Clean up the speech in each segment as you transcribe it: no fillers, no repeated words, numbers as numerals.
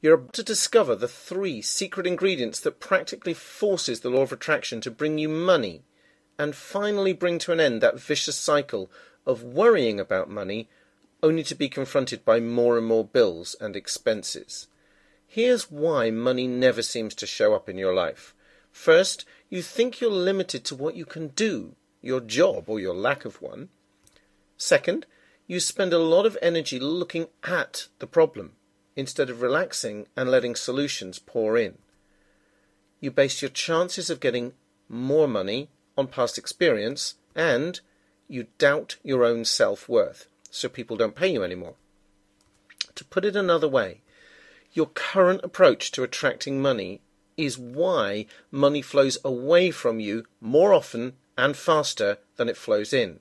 You're about to discover the 3 secret ingredients that practically forces the law of attraction to bring you money and finally bring to an end that vicious cycle of worrying about money only to be confronted by more and more bills and expenses. Here's why money never seems to show up in your life. First, you think you're limited to what you can do, your job or your lack of one. Second, you spend a lot of energy looking at the problem instead of relaxing and letting solutions pour in. You base your chances of getting more money on past experience, and you doubt your own self-worth, so people don't pay you anymore. To put it another way, your current approach to attracting money is why money flows away from you more often and faster than it flows in.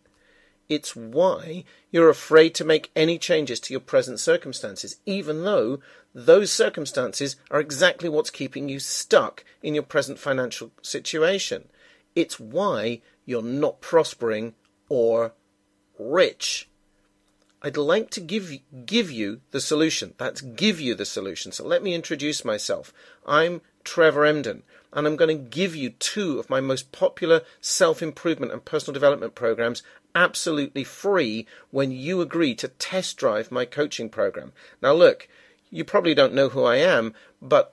It's why you're afraid to make any changes to your present circumstances, even though those circumstances are exactly what's keeping you stuck in your present financial situation. It's why you're not prospering or rich. I'd like to give you the solution. That's give you the solution. So let me introduce myself. I'm Trevor Emdon, and I'm going to give you 2 of my most popular self-improvement and personal development programs absolutely free when you agree to test drive my coaching program. Now look, you probably don't know who I am, but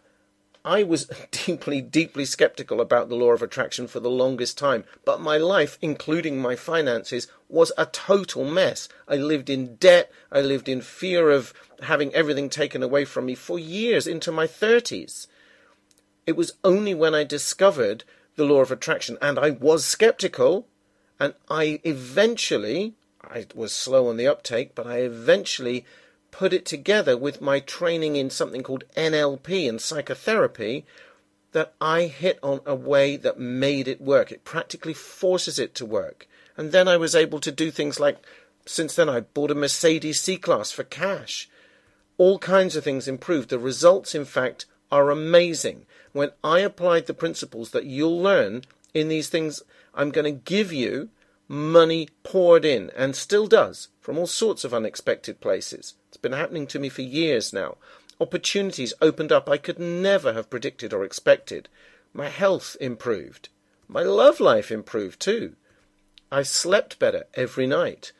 I was deeply, deeply skeptical about the law of attraction for the longest time, but my life, including my finances, was a total mess. I lived in debt. I lived in fear of having everything taken away from me for years into my 30s. It was only when I discovered the law of attraction, and I was skeptical, and I was slow on the uptake, but I eventually put it together with my training in something called NLP and psychotherapy, that I hit on a way that made it work. It practically forces it to work. And then I was able to do things like, since then I bought a Mercedes C-Class for cash. All kinds of things improved. The results, in fact, are amazing. When I applied the principles that you'll learn in these things, I'm going to give you money poured in, and still does, from all sorts of unexpected places. It's been happening to me for years now. Opportunities opened up I could never have predicted or expected. My health improved. My love life improved too. I slept better every night.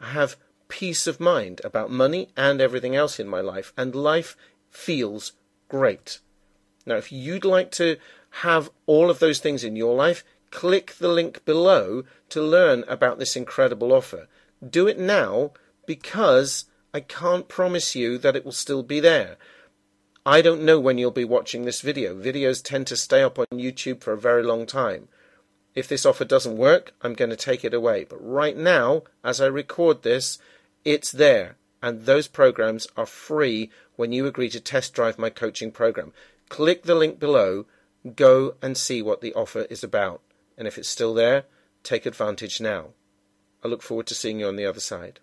I have peace of mind about money and everything else in my life, and life feels great. Now, if you'd like to have all of those things in your life, click the link below to learn about this incredible offer. Do it now, because I can't promise you that it will still be there. I don't know when you'll be watching this video. Videos tend to stay up on YouTube for a very long time. If this offer doesn't work, I'm going to take it away. But right now, as I record this, it's there. And those programs are free when you agree to test drive my coaching program. Click the link below. Go and see what the offer is about. And if it's still there, take advantage now. I look forward to seeing you on the other side.